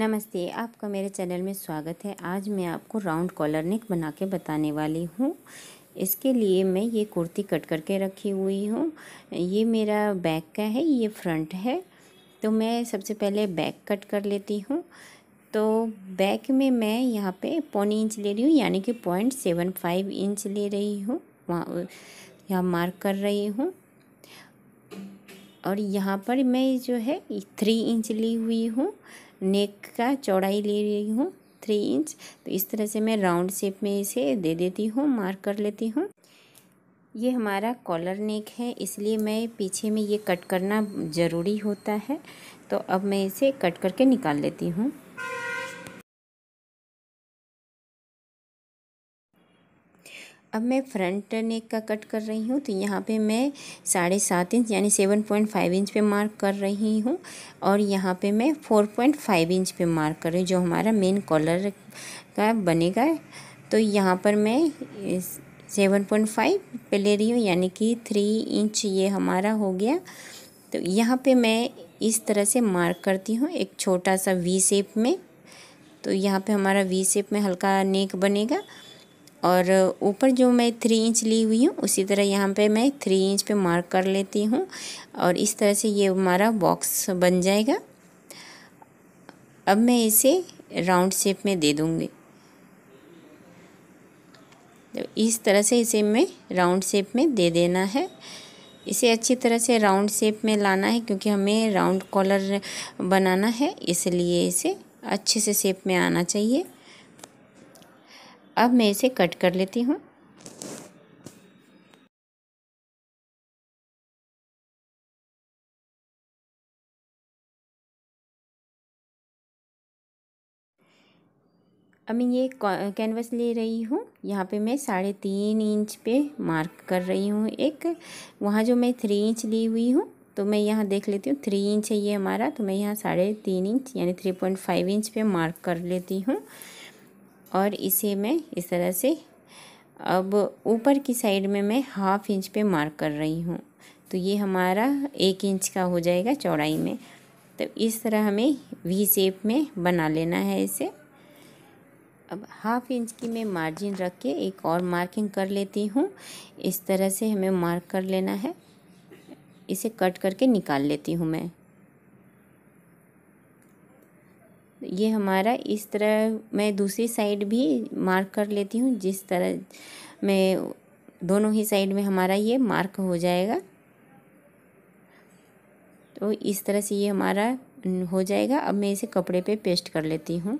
नमस्ते, आपका मेरे चैनल में स्वागत है। आज मैं आपको राउंड कॉलर नेक बना के बताने वाली हूँ। इसके लिए मैं ये कुर्ती कट करके रखी हुई हूँ। ये मेरा बैक का है, ये फ्रंट है। तो मैं सबसे पहले बैक कट कर लेती हूँ। तो बैक में मैं यहाँ पे पौनी इंच ले रही हूँ, यानी कि 0.75 इंच ले रही हूँ, वहाँ यहाँ मार्क कर रही हूँ। और यहाँ पर मैं जो है 3 इंच ली हुई हूँ, नेक का चौड़ाई ले रही हूँ 3 इंच। तो इस तरह से मैं राउंड शेप में इसे दे देती हूँ, मार्क कर लेती हूँ। ये हमारा कॉलर नेक है, इसलिए मैं पीछे में ये कट करना ज़रूरी होता है। तो अब मैं इसे कट करके निकाल लेती हूँ। अब मैं फ्रंट नेक का कट कर रही हूँ। तो यहाँ पे मैं 7.5 इंच यानी 7.5 इंच पे मार्क कर रही हूँ, और यहाँ पे मैं 4.5 इंच पे मार्क कर रही हूँ, जो हमारा मेन कॉलर का बनेगा। तो यहाँ पर मैं 7.5 पे ले रही हूँ, यानी कि 3 इंच ये हमारा हो गया। तो यहाँ पे मैं इस तरह से मार्क करती हूँ एक छोटा सा वी शेप में। तो यहाँ पे हमारा वी शेप में हल्का नेक बनेगा, और ऊपर जो मैं 3 इंच ली हुई हूँ उसी तरह यहाँ पे मैं 3 इंच पे मार्क कर लेती हूँ। और इस तरह से ये हमारा बॉक्स बन जाएगा। अब मैं इसे राउंड शेप में दे दूँगी। तो इस तरह से इसे मैं राउंड शेप में दे देना है। इसे अच्छी तरह से राउंड शेप में लाना है, क्योंकि हमें राउंड कॉलर बनाना है, इसलिए इसे अच्छे से शेप में आना चाहिए। अब मैं इसे कट कर लेती हूँ। अब मैं ये कैनवस ले रही हूँ, यहाँ पे मैं 3.5 इंच पे मार्क कर रही हूँ एक। वहाँ जो मैं 3 इंच ली हुई हूँ, तो मैं यहाँ देख लेती हूँ 3 इंच है ये हमारा। तो मैं यहाँ 3.5 इंच यानी 3.5 इंच पे मार्क कर लेती हूँ, और इसे मैं इस तरह से अब ऊपर की साइड में मैं 1/2 इंच पे मार्क कर रही हूँ। तो ये हमारा 1 इंच का हो जाएगा चौड़ाई में। तो इस तरह हमें वी शेप में बना लेना है इसे। अब 1/2 इंच की मैं मार्जिन रख के एक और मार्किंग कर लेती हूँ। इस तरह से हमें मार्क कर लेना है। इसे कट करके निकाल लेती हूँ मैं। ये हमारा इस तरह मैं दूसरी साइड भी मार्क कर लेती हूँ, जिस तरह मैं दोनों ही साइड में हमारा ये मार्क हो जाएगा। तो इस तरह से ये हमारा हो जाएगा। अब मैं इसे कपड़े पे पेस्ट कर लेती हूँ।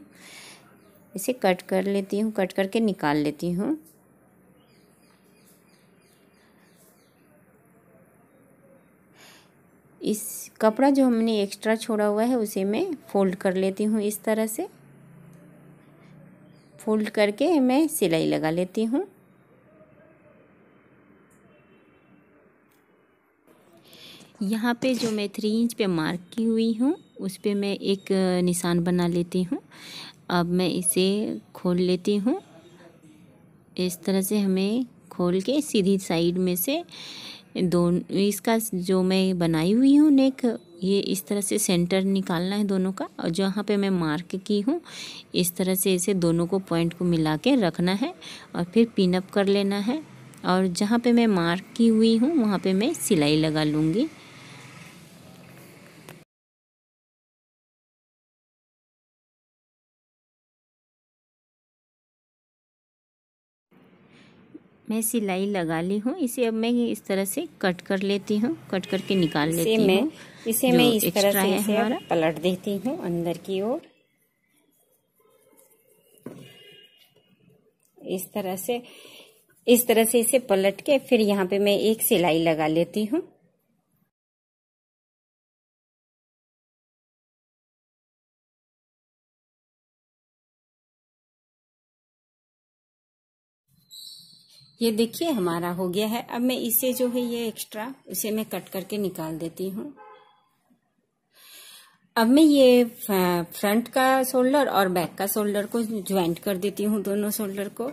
इसे कट कर लेती हूँ, कट करके निकाल लेती हूँ। इस कपड़ा जो हमने एक्स्ट्रा छोड़ा हुआ है उसे मैं फ़ोल्ड कर लेती हूँ। इस तरह से फ़ोल्ड करके मैं सिलाई लगा लेती हूँ। यहाँ पे जो मैं 3 इंच पे मार्क की हुई हूँ उस पे मैं एक निशान बना लेती हूँ। अब मैं इसे खोल लेती हूँ। इस तरह से हमें खोल के सीधी साइड में से दोनों इसका जो मैं बनाई हुई हूँ नेक, ये इस तरह से सेंटर निकालना है दोनों का। और जहाँ पे मैं मार्क की हूँ इस तरह से इसे दोनों को पॉइंट को मिला के रखना है, और फिर पिन अप कर लेना है। और जहाँ पे मैं मार्क की हुई हूँ वहाँ पे मैं सिलाई लगा लूँगी। मैं सिलाई लगा ली हूँ। इसे अब मैं इस तरह से कट कर लेती हूँ, कट करके निकाल लेती हूँ। इसे मैं इस तरह से इसे पलट देती हूँ अंदर की ओर। इस तरह से इसे पलट के फिर यहाँ पे मैं एक सिलाई लगा लेती हूँ। ये देखिए हमारा हो गया है। अब मैं इसे जो है ये एक्स्ट्रा उसे मैं कट करके निकाल देती हूँ। अब मैं ये फ्रंट का शोल्डर और बैक का शोल्डर को ज्वाइंट कर देती हूँ, दोनों शोल्डर को।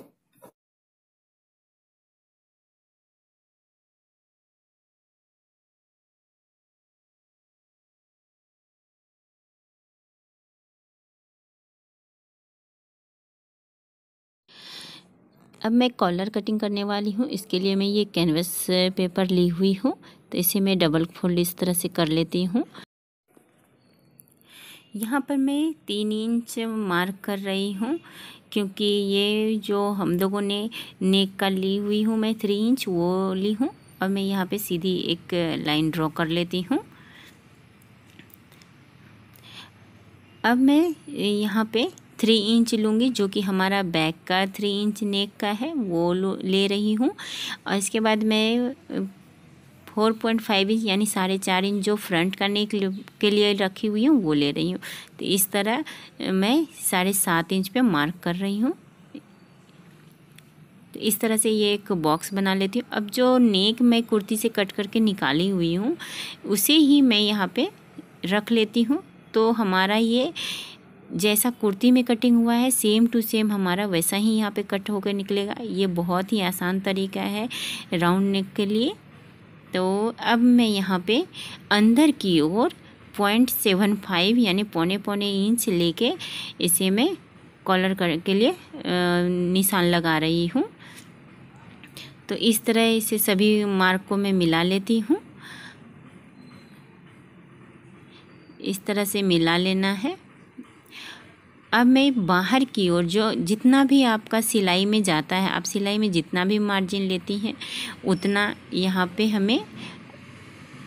अब मैं कॉलर कटिंग करने वाली हूँ। इसके लिए मैं ये कैनवस पेपर ली हुई हूँ, तो इसे मैं डबल फोल्ड इस तरह से कर लेती हूँ। यहाँ पर मैं 3 इंच मार्क कर रही हूँ, क्योंकि ये जो हम लोगों ने नेक का ली हुई हूँ मैं 3 इंच वो ली हूँ, और मैं यहाँ पे सीधी एक लाइन ड्रॉ कर लेती हूँ। अब मैं यहाँ पे 3 इंच लूँगी, जो कि हमारा बैक का 3 इंच नेक का है वो ले रही हूँ। और इसके बाद मैं 4.5 इंच यानी 4.5 इंच जो फ्रंट का नेक के लिए रखी हुई हूँ वो ले रही हूँ। तो इस तरह मैं 7.5 इंच पे मार्क कर रही हूँ। तो इस तरह से ये एक बॉक्स बना लेती हूँ। अब जो नेक मैं कुर्ती से कट करके निकाली हुई हूँ उसे ही मैं यहाँ पे रख लेती हूँ। तो हमारा ये जैसा कुर्ती में कटिंग हुआ है सेम टू सेम हमारा वैसा ही यहाँ पे कट होकर निकलेगा। ये बहुत ही आसान तरीका है राउंड नेक के लिए। तो अब मैं यहाँ पे अंदर की ओर 0.75 यानी पौने इंच लेके इसे मैं कॉलर के लिए निशान लगा रही हूँ। तो इस तरह इसे सभी मार्क को मैं मिला लेती हूँ। इस तरह से मिला लेना है। अब मैं बाहर की ओर जो जितना भी आपका सिलाई में जाता है, आप सिलाई में जितना भी मार्जिन लेती हैं उतना यहाँ पे हमें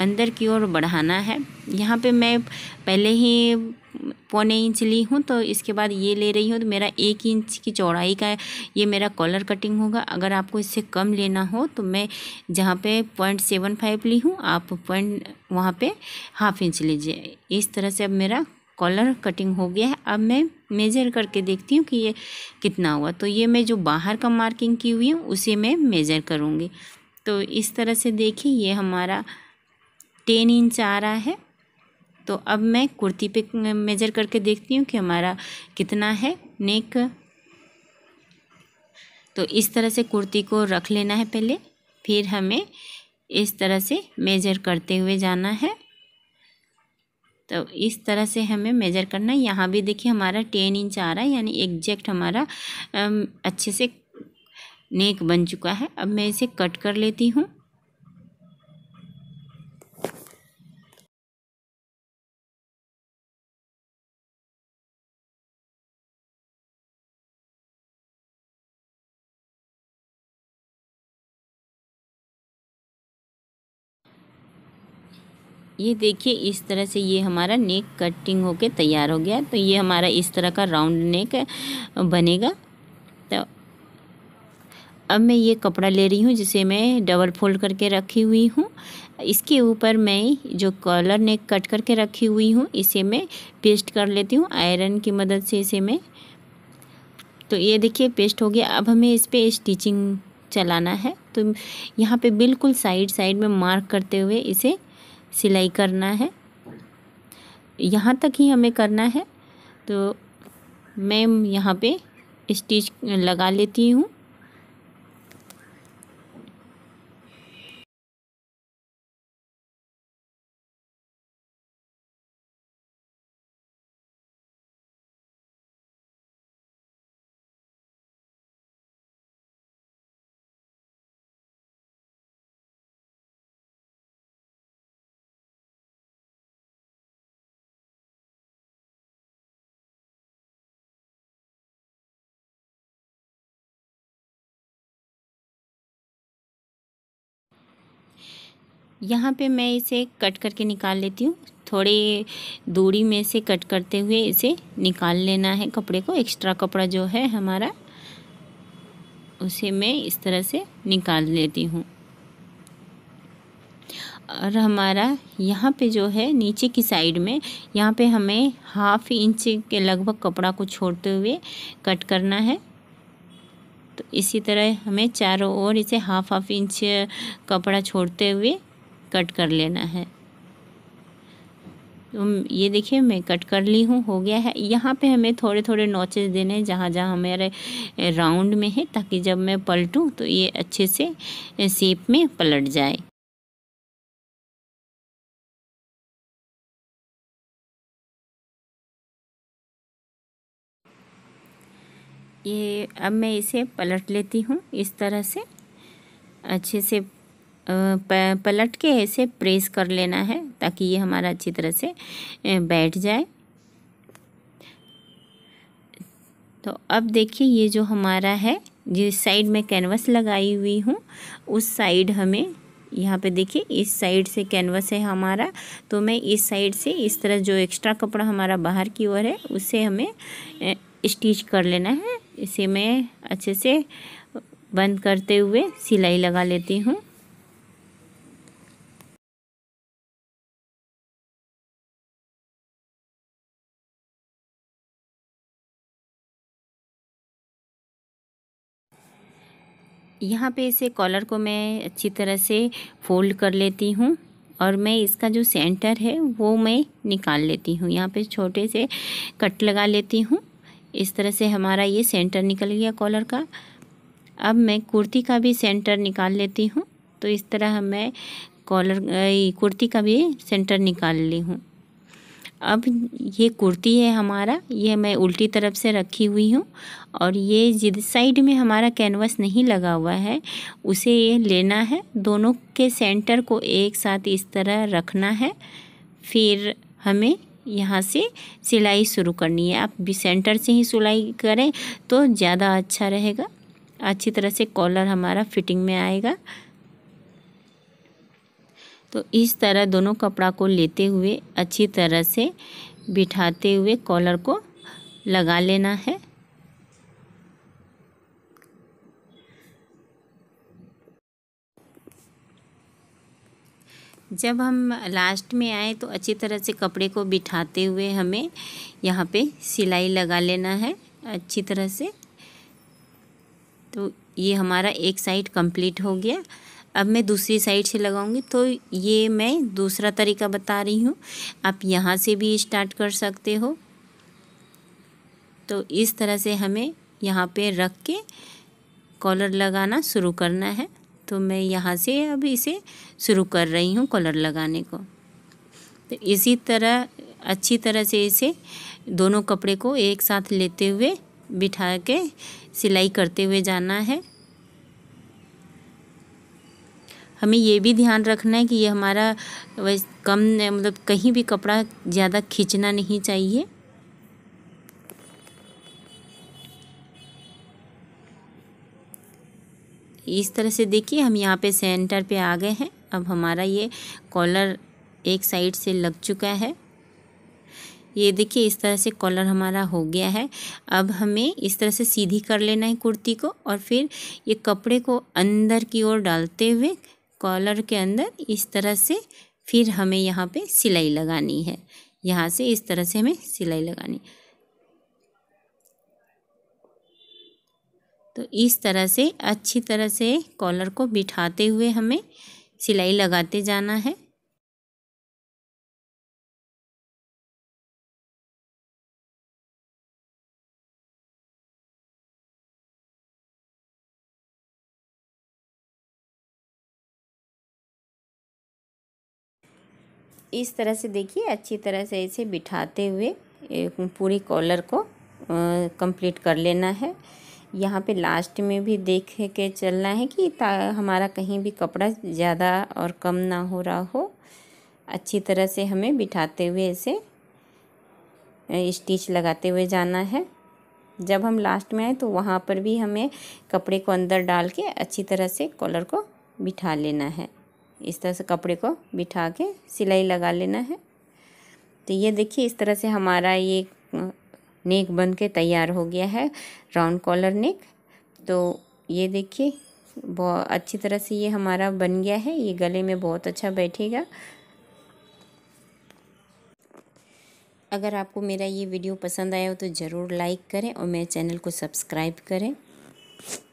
अंदर की ओर बढ़ाना है। यहाँ पे मैं पहले ही 0.25 इंच ली हूँ, तो इसके बाद ये ले रही हूँ। तो मेरा 1 इंच की चौड़ाई का ये मेरा कॉलर कटिंग होगा। अगर आपको इससे कम लेना हो तो मैं जहाँ पे 0.75 ली हूँ, आप वहाँ पे 1/2 इंच लीजिए। इस तरह से अब मेरा कॉलर कटिंग हो गया है। अब मैं मेजर करके देखती हूँ कि ये कितना हुआ। तो ये मैं जो बाहर का मार्किंग की हुई हूँ उसे मैं मेजर करूँगी। तो इस तरह से देखिए ये हमारा 10 इंच आ रहा है। तो अब मैं कुर्ती पे मेजर करके देखती हूँ कि हमारा कितना है नेक। तो इस तरह से कुर्ती को रख लेना है पहले, फिर हमें इस तरह से मेजर करते हुए जाना है। तो इस तरह से हमें मेजर करना है। यहाँ भी देखिए हमारा 10 इंच आ रहा है, यानी एग्जैक्ट हमारा अच्छे से नेक बन चुका है। अब मैं इसे कट कर लेती हूँ। ये देखिए इस तरह से ये हमारा नेक कटिंग होके तैयार हो गया। तो ये हमारा इस तरह का राउंड नेक बनेगा। तो अब मैं ये कपड़ा ले रही हूँ जिसे मैं डबल फोल्ड करके रखी हुई हूँ। इसके ऊपर मैं जो कॉलर नेक कट करके रखी हुई हूँ इसे मैं पेस्ट कर लेती हूँ आयरन की मदद से इसे मैं। तो ये देखिए पेस्ट हो गया। अब हमें इस पर स्टिचिंग चलाना है। तो यहाँ पर बिल्कुल साइड में मार्क करते हुए इसे सिलाई करना है। यहाँ तक ही हमें करना है। तो मैं यहाँ पे स्टिच लगा लेती हूँ। यहाँ पे मैं इसे कट करके निकाल लेती हूँ। थोड़ी दूरी में से कट करते हुए इसे निकाल लेना है कपड़े को। एक्स्ट्रा कपड़ा जो है हमारा उसे मैं इस तरह से निकाल लेती हूँ। और हमारा यहाँ पे जो है नीचे की साइड में यहाँ पे हमें 1/2 इंच के लगभग कपड़ा को छोड़ते हुए कट करना है। तो इसी तरह हमें चारों ओर इसे 1/2 इंच कपड़ा छोड़ते हुए कट कर लेना है। तो ये देखिए मैं कट कर ली हूँ, हो गया है। यहाँ पे हमें थोड़े थोड़े नॉचेस देने हैं जहाँ जहाँ हमारे राउंड में है, ताकि जब मैं पलटूँ तो ये अच्छे से शेप में पलट जाए। ये अब मैं इसे पलट लेती हूँ इस तरह से अच्छे से पलट के ऐसे प्रेस कर लेना है ताकि ये हमारा अच्छी तरह से बैठ जाए। तो अब देखिए ये जो हमारा है जिस साइड में कैनवस लगाई हुई हूँ उस साइड हमें यहाँ पे देखिए इस साइड से कैनवस है हमारा, तो मैं इस साइड से इस तरह जो एक्स्ट्रा कपड़ा हमारा बाहर की ओर है उसे हमें स्टिच कर लेना है। इसे मैं अच्छे से बंद करते हुए सिलाई लगा लेती हूँ। यहाँ पे इसे कॉलर को मैं अच्छी तरह से फोल्ड कर लेती हूँ और मैं इसका जो सेंटर है वो मैं निकाल लेती हूँ। यहाँ पे छोटे से कट लगा लेती हूँ। इस तरह से हमारा ये सेंटर निकल गया कॉलर का। अब मैं कुर्ती का भी सेंटर निकाल लेती हूँ। तो इस तरह मैं कुर्ती का भी सेंटर निकाल ली हूँ। अब ये कुर्ती है हमारा, ये मैं उल्टी तरफ से रखी हुई हूँ और ये जिस साइड में हमारा कैनवस नहीं लगा हुआ है उसे ये लेना है, दोनों के सेंटर को एक साथ इस तरह रखना है। फिर हमें यहाँ से सिलाई शुरू करनी है। आप भी सेंटर से ही सिलाई करें तो ज़्यादा अच्छा रहेगा, अच्छी तरह से कॉलर हमारा फिटिंग में आएगा। तो इस तरह दोनों कपड़ा को लेते हुए अच्छी तरह से बिठाते हुए कॉलर को लगा लेना है। जब हम लास्ट में आए तो अच्छी तरह से कपड़े को बिठाते हुए हमें यहाँ पे सिलाई लगा लेना है अच्छी तरह से। तो ये हमारा एक साइड कंप्लीट हो गया। अब मैं दूसरी साइड से लगाऊंगी, तो ये मैं दूसरा तरीका बता रही हूँ, आप यहाँ से भी स्टार्ट कर सकते हो। तो इस तरह से हमें यहाँ पे रख के कॉलर लगाना शुरू करना है। तो मैं यहाँ से अब इसे शुरू कर रही हूँ कॉलर लगाने को। तो इसी तरह अच्छी तरह से इसे दोनों कपड़े को एक साथ लेते हुए बिठा के सिलाई करते हुए जाना है। हमें ये भी ध्यान रखना है कि ये हमारा कम मतलब कहीं भी कपड़ा ज़्यादा खींचना नहीं चाहिए। इस तरह से देखिए हम यहाँ पे सेंटर पे आ गए हैं। अब हमारा ये कॉलर एक साइड से लग चुका है। ये देखिए इस तरह से कॉलर हमारा हो गया है। अब हमें इस तरह से सीधी कर लेना है कुर्ती को और फिर ये कपड़े को अंदर की ओर डालते हुए कॉलर के अंदर इस तरह से फिर हमें यहाँ पे सिलाई लगानी है। यहाँ से इस तरह से हमें सिलाई लगानी। तो इस तरह से अच्छी तरह से कॉलर को बिठाते हुए हमें सिलाई लगाते जाना है। इस तरह से देखिए अच्छी तरह से इसे बिठाते हुए पूरी कॉलर को कंप्लीट कर लेना है। यहाँ पे लास्ट में भी देख के चलना है कि हमारा कहीं भी कपड़ा ज़्यादा और कम ना हो रहा हो। अच्छी तरह से हमें बिठाते हुए इसे स्टिच लगाते हुए जाना है। जब हम लास्ट में आए तो वहाँ पर भी हमें कपड़े को अंदर डाल के अच्छी तरह से कॉलर को बिठा लेना है। इस तरह से कपड़े को बिठा के सिलाई लगा लेना है। तो ये देखिए इस तरह से हमारा ये नेक बन के तैयार हो गया है, राउंड कॉलर नेक। तो ये देखिए बहुत अच्छी तरह से ये हमारा बन गया है। ये गले में बहुत अच्छा बैठेगा। अगर आपको मेरा ये वीडियो पसंद आया हो तो ज़रूर लाइक करें और मेरे चैनल को सब्सक्राइब करें।